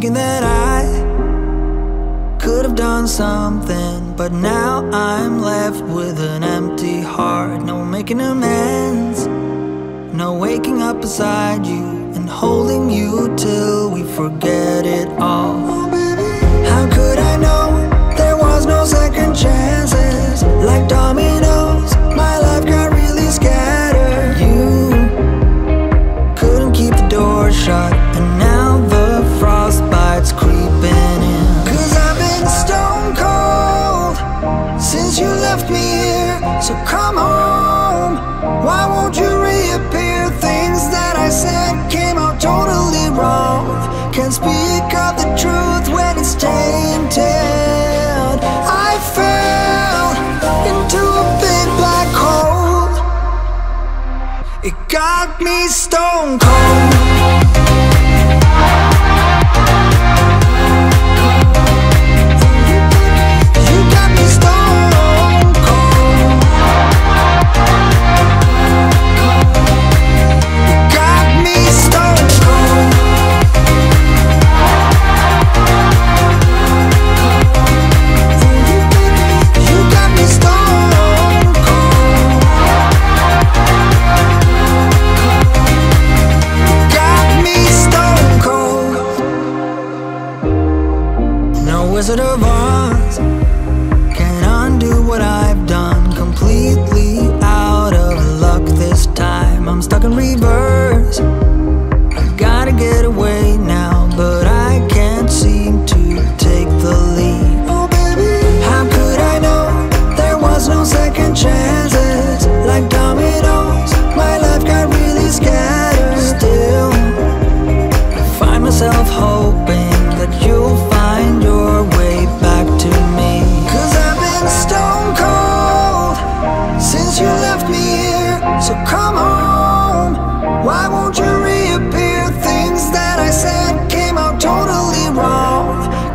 thinking that I could have done something, but now I'm left with an empty heart. No making amends, no waking up beside you and holding you till we forget it all. Oh, baby. How could I know there was no second chances? Like dominoes, my life got really scattered. You couldn't keep the door shut, and now the frostbite's creeping in. 'Cause I've been stone cold since you left me here. So come home, why won't you reappear? Things that I said came out totally wrong. Can't speak of the truth when it's tainted. I fell into a big black hole. It got me stone cold. Wizard of Oz can't undo what I've done. Completely out of luck this time. I'm stuck in reverse. I gotta get away now, but I can't seem to take the lead. Oh baby, how could I know there was no second chances? Like dominoes, my life got really scattered. Still, I find myself hoping that you'll find your way back to me. 'Cause I've been stone cold since you left me here. So come home, why won't you reappear? Things that I said came out totally wrong.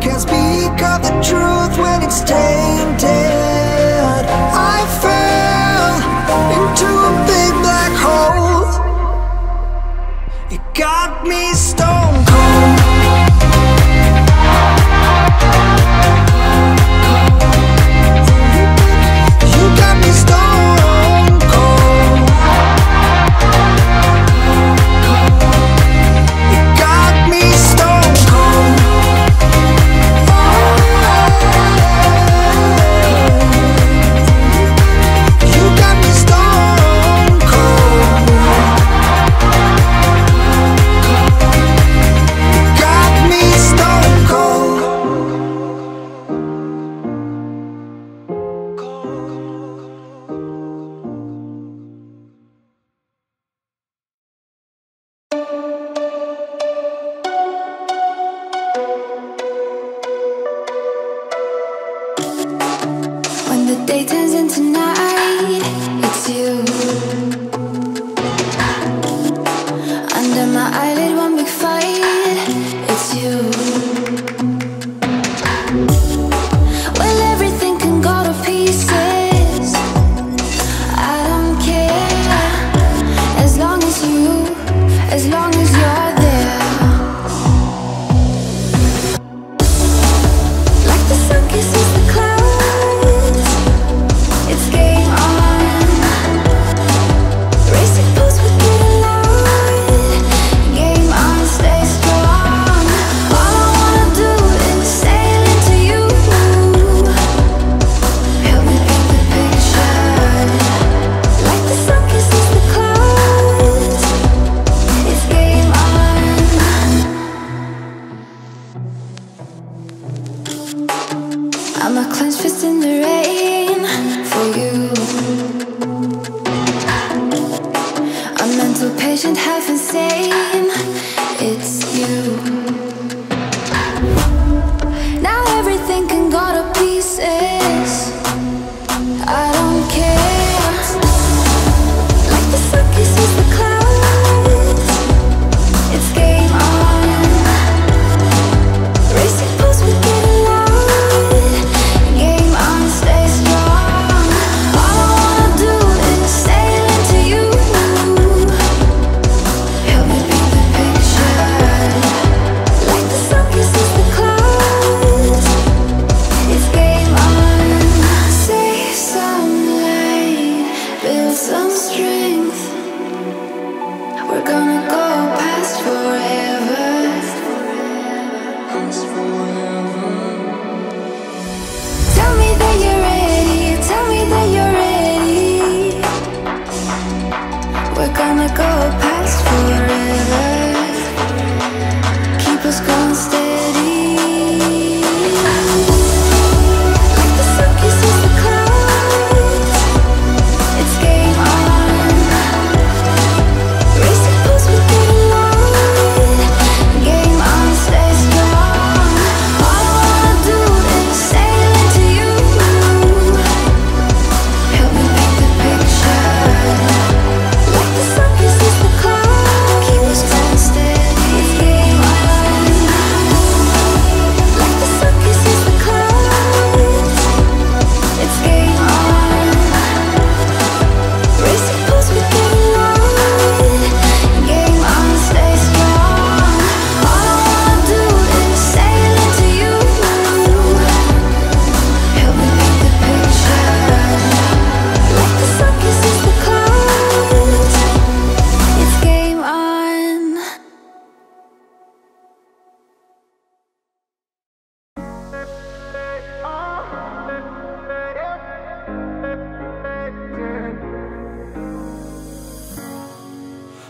Can't speak of the truth when it's tainted. I fell into a big black hole. It got me stone cold. Help me.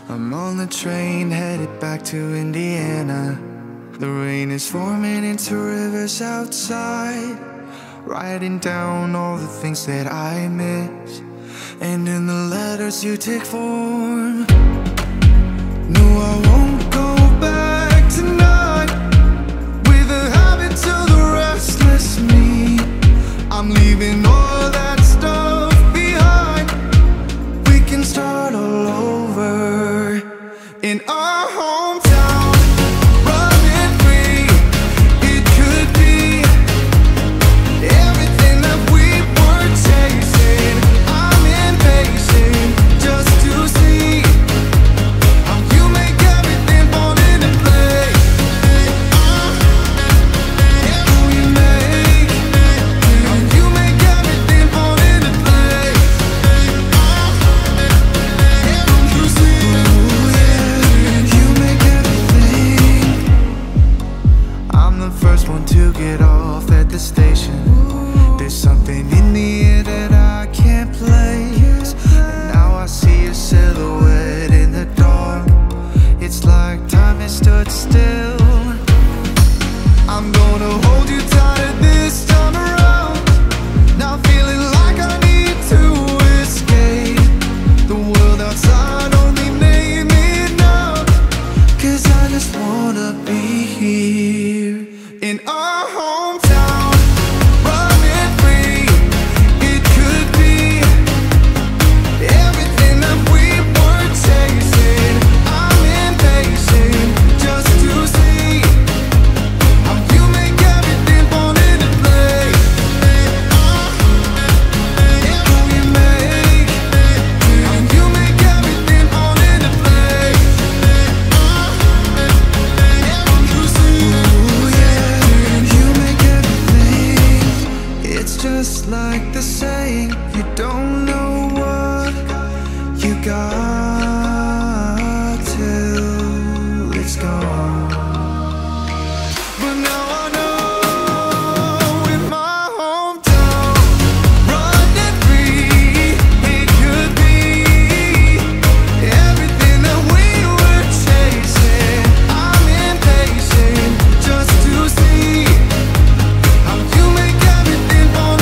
I'm on the train headed back to Indiana. The rain is forming into rivers outside, writing down all the things that I miss, and in the letters you take form. No, I won't go back tonight with a habit to the restless me. I'm leaving all that stuff behind. We can start all over in our hometown, running free. It could be everything that we were chasing. I'm impatient just to see how you make everything fall into place. How you make, how you make everything fall into place. How you see. First one to get off at the station. Ooh. There's something in the air that I can't place. And now I see a silhouette in the dark. It's like time has stood still. I'm gonna hold you tighter this time around. Now feeling like I need to escape. The world outside only made me numb, 'cause I just wanna be here in our hometown, running free. It could be everything that we were chasing. I'm impatient just to see how you make everything fall into place. How you make, how you make everything fall into place. How you see. Just like the saying, you don't know what you got till it's gone. But now I know in my hometown, running free. It could be everything that we were chasing. I'm impatient just to see how you make everything fall.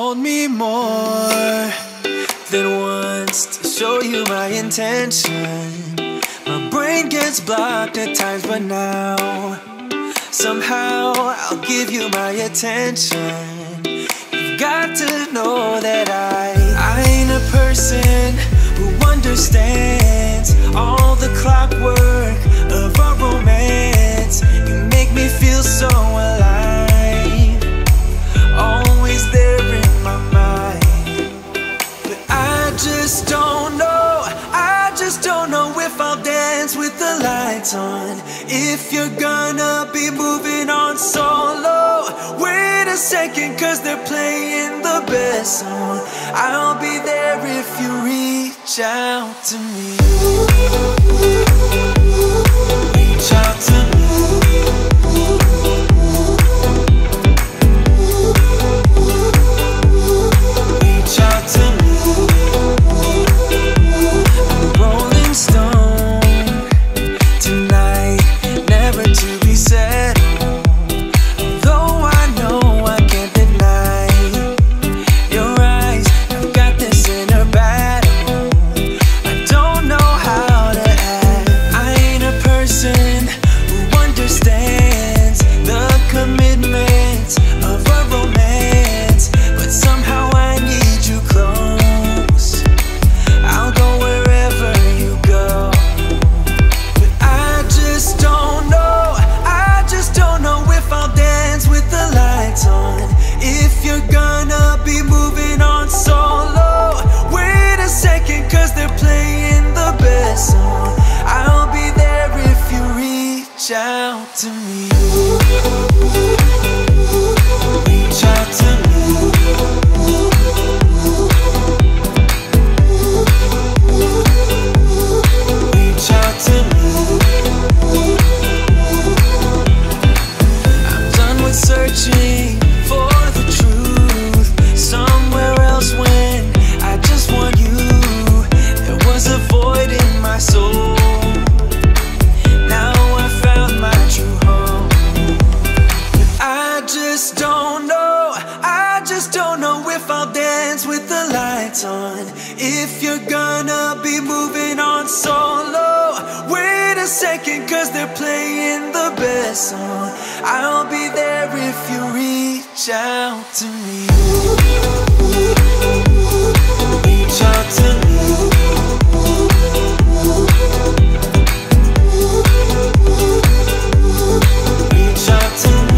Told me more than once to show you my intention. My brain gets blocked at times, but now somehow I'll give you my attention. You've got to know that I ain't a person understands all the clockwork of our romance. You make me feel so alive, always there in my mind. But I just don't know, I just don't know if I'll dance with the lights on, if you're gonna be moving on solo. Wait a second, cause they're playing the best song. I'll be there if you reach out to me. Reach out to me. If you're gonna be moving on solo, wait a second, cause they're playing the best song. I'll be there if you reach out to me. Reach out to me. Reach out to me.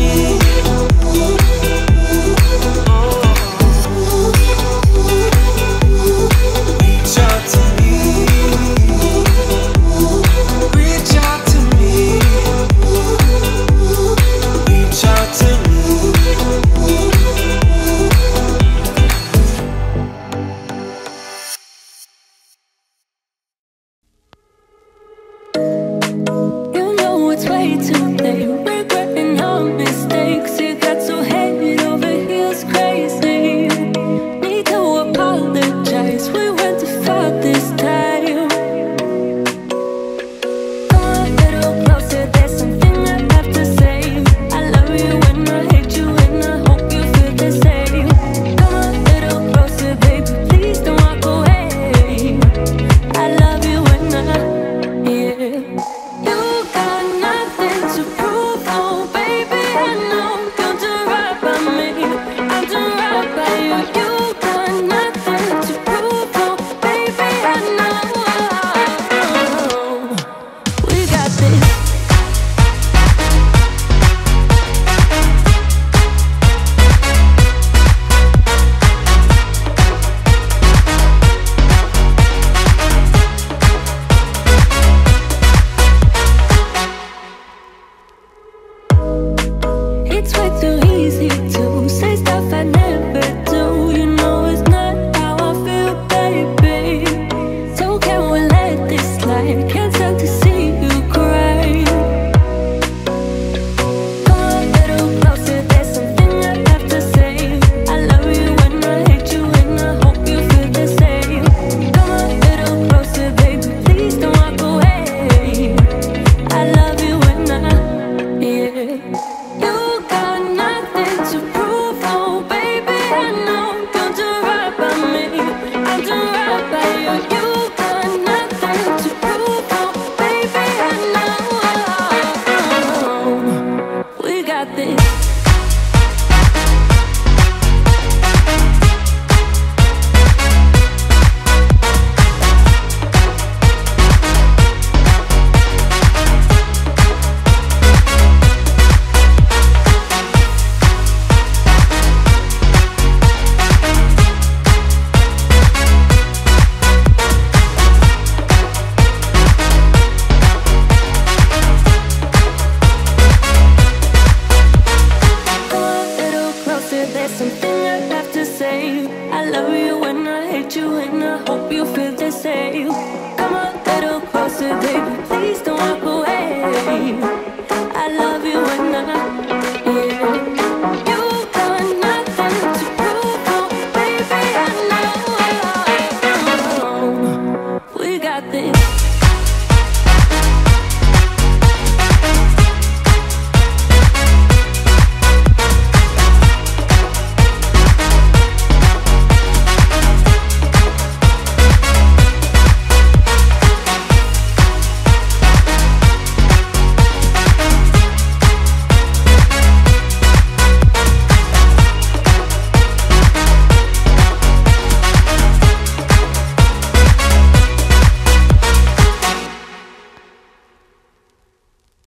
I love you and I hate you and I hope you feel the same. Come on, little closer, baby, please don't walk away.